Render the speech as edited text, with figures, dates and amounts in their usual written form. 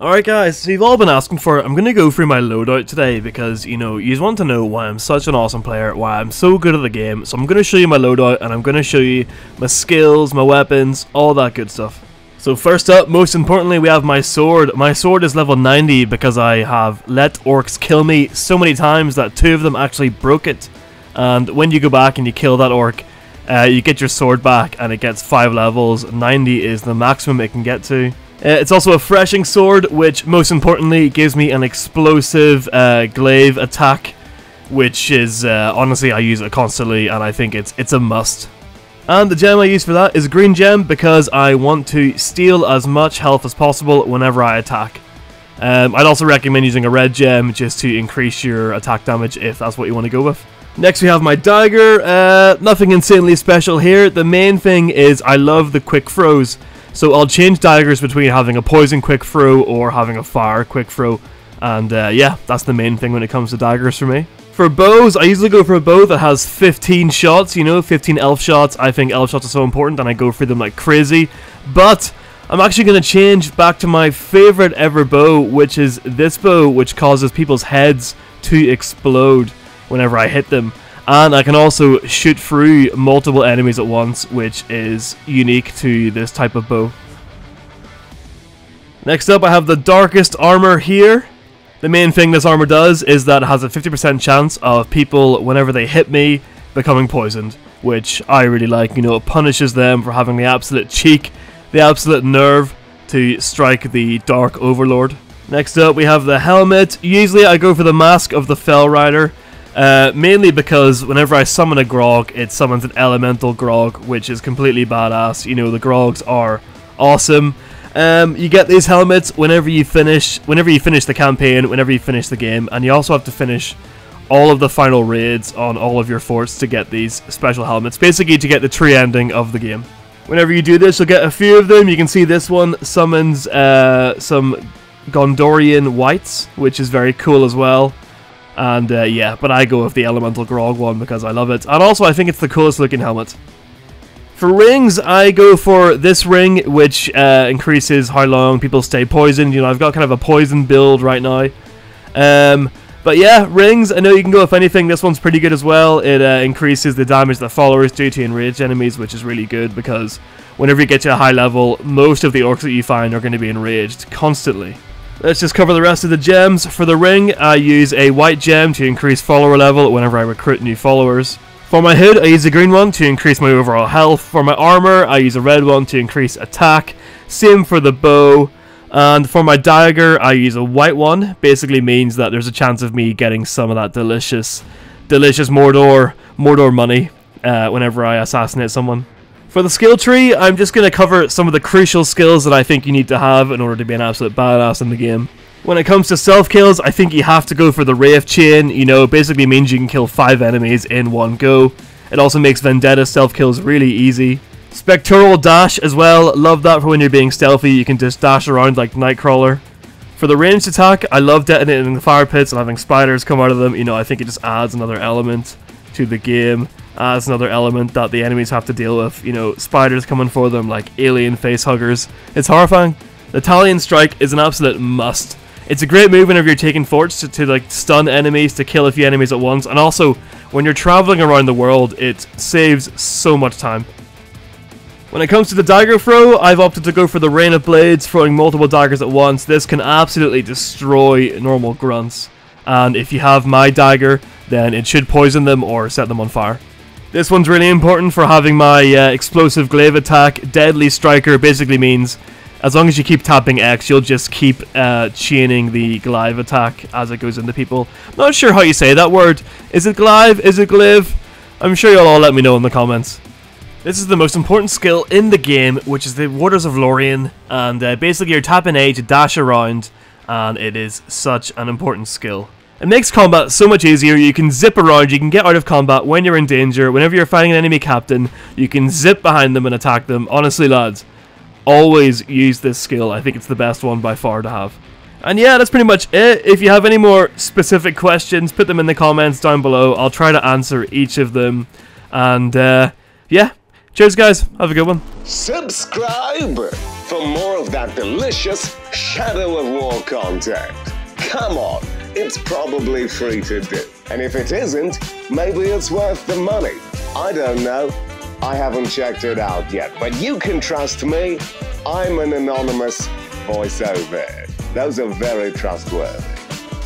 Alright guys, so you've all been asking for it. I'm going to go through my loadout today because, you know, you just want to know why I'm such an awesome player, why I'm so good at the game. So I'm going to show you my loadout and I'm going to show you my skills, my weapons, all that good stuff. So first up, most importantly, we have my sword. My sword is level 90 because I have let orcs kill me so many times that 2 of them actually broke it. And when you go back and you kill that orc, you get your sword back and it gets 5 levels. 90 is the maximum it can get to. It's also a threshing sword, which most importantly gives me an explosive glaive attack, which is honestly I use it constantly and I think it's a must. And the gem I use for that is a green gem because I want to steal as much health as possible whenever I attack. I'd also recommend using a red gem just to increase your attack damage if that's what you want to go with. Next we have my dagger. Nothing insanely special here. The main thing is I love the quick throws. So I'll change daggers between having a poison quick throw or having a fire quick throw, and yeah, that's the main thing when it comes to daggers for me. For bows, I usually go for a bow that has 15 shots, you know, 15 elf shots. I think elf shots are so important and I go for them like crazy, but I'm actually going to change back to my favorite ever bow, which is this bow, which causes people's heads to explode whenever I hit them. And I can also shoot through multiple enemies at once, which is unique to this type of bow. Next up I have the darkest armor here. The main thing this armor does is that it has a 50% chance of people, whenever they hit me, becoming poisoned. Which I really like, you know, it punishes them for having the absolute cheek, the absolute nerve to strike the Dark Overlord. Next up we have the helmet. Usually I go for the mask of the Felrider. Mainly because whenever I summon a grog, it summons an elemental grog, which is completely badass. You know, the grogs are awesome. You get these helmets whenever you finish the campaign, whenever you finish the game, and you also have to finish all of the final raids on all of your forts to get these special helmets, basically to get the true ending of the game. Whenever you do this, you'll get a few of them. You can see this one summons some Gondorian Whites, which is very cool as well. And yeah, but I go with the elemental grog one because I love it. And also I think it's the coolest looking helmet. For rings, I go for this ring, which increases how long people stay poisoned. You know, I've got kind of a poison build right now. But yeah, rings, I know you can go with anything. This one's pretty good as well. It increases the damage that followers do to enraged enemies, which is really good because whenever you get to a high level, most of the orcs that you find are going to be enraged constantly. Let's just cover the rest of the gems. For the ring, I use a white gem to increase follower level whenever I recruit new followers. For my hood, I use a green one to increase my overall health. For my armor, I use a red one to increase attack. Same for the bow. And for my dagger, I use a white one. Basically means that there's a chance of me getting some of that delicious Mordor money whenever I assassinate someone. For the skill tree, I'm just going to cover some of the crucial skills that I think you need to have in order to be an absolute badass in the game. When it comes to self-kills, I think you have to go for the Ray of Chain. You know, it basically means you can kill 5 enemies in one go. It also makes Vendetta self-kills really easy. Spectral dash as well, love that for when you're being stealthy, you can just dash around like Nightcrawler. For the ranged attack, I love detonating the fire pits and having spiders come out of them. You know, I think it just adds another element to the game. That's another element that the enemies have to deal with, you know, spiders coming for them like alien face huggers. It's horrifying. The Talion Strike is an absolute must. It's a great move whenever you're taking forts to like stun enemies, to kill a few enemies at once, and also when you're traveling around the world it saves so much time. When it comes to the dagger throw, I've opted to go for the Rain of Blades, throwing multiple daggers at once. This can absolutely destroy normal grunts, and if you have my dagger then it should poison them or set them on fire. This one's really important for having my explosive glaive attack. Deadly Striker basically means as long as you keep tapping X, you'll just keep chaining the glaive attack as it goes into people. Not sure how you say that word. Is it glaive? Is it glaive? I'm sure you'll all let me know in the comments. This is the most important skill in the game, which is the Waters of Lorien. And basically you're tapping A to dash around, and it is such an important skill. It makes combat so much easier. You can zip around, you can get out of combat when you're in danger, whenever you're fighting an enemy captain, you can zip behind them and attack them. Honestly lads, always use this skill, I think it's the best one by far to have. And yeah, that's pretty much it. If you have any more specific questions, put them in the comments down below, I'll try to answer each of them, and yeah, cheers guys, have a good one. Subscribe! for more of that delicious Shadow of War content. Come on, it's probably free to do. And if it isn't, maybe it's worth the money. I don't know. I haven't checked it out yet, but you can trust me. I'm an anonymous voiceover. Those are very trustworthy.